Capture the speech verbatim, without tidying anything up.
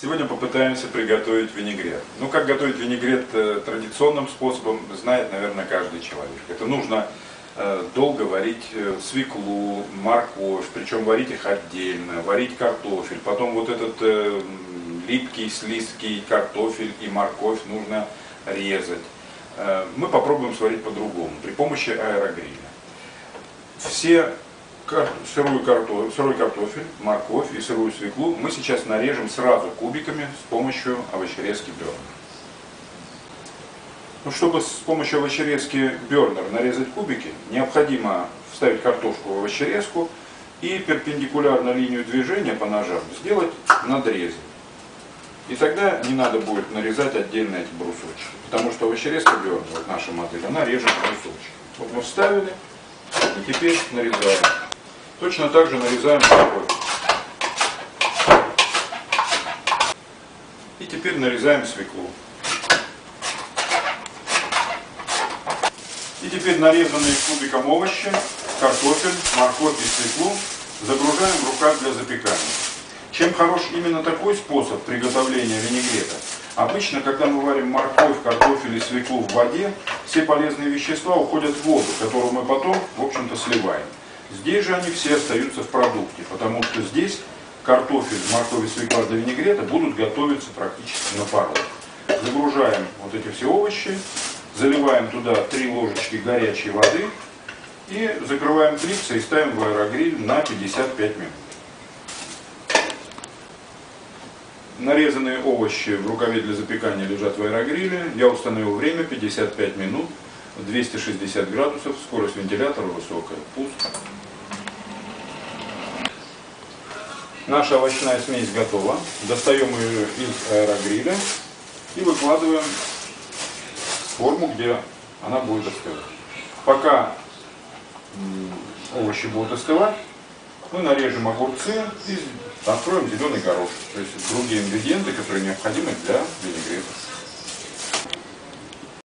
Сегодня попытаемся приготовить винегрет. Ну, как готовить винегрет традиционным способом, знает, наверное, каждый человек. Это нужно долго варить свеклу, морковь, причем варить их отдельно, варить картофель. Потом вот этот липкий, слизкий картофель и морковь нужно резать. Мы попробуем сварить по-другому, при помощи аэрогриля. Все сырую картофель, сырой картофель, морковь и сырую свеклу мы сейчас нарежем сразу кубиками с помощью овощерезки Бёрнер. Ну, чтобы с помощью овощерезки Бёрнер нарезать кубики, необходимо вставить картошку в овощерезку и перпендикулярно линию движения по ножам сделать надрезы. И тогда не надо будет нарезать отдельно эти брусочки, потому что овощерезка Бёрнер, вот наша модель, она режет брусочки. Вот мы вставили и теперь нарезаем. Точно так же нарезаем морковь. И теперь нарезаем свеклу. И теперь нарезанные кубиком овощи, картофель, морковь и свеклу загружаем в рукав для запекания. Чем хорош именно такой способ приготовления винегрета? Обычно, когда мы варим морковь, картофель и свеклу в воде, все полезные вещества уходят в воду, которую мы потом, в общем-то, сливаем. Здесь же они все остаются в продукте, потому что здесь картофель, морковь и свекла для винегрета будут готовиться практически на пару. Загружаем вот эти все овощи, заливаем туда три ложечки горячей воды и закрываем клипсы и ставим в аэрогриль на пятьдесят пять минут. Нарезанные овощи в рукаве для запекания лежат в аэрогриле. Я установил время пятьдесят пять минут. двести шестьдесят градусов, скорость вентилятора высокая, пуск. Наша овощная смесь готова. Достаем ее из аэрогриля и выкладываем в форму, где она будет остывать. Пока овощи будут остывать, мы нарежем огурцы и откроем зеленый горошек. То есть другие ингредиенты, которые необходимы для винегрета.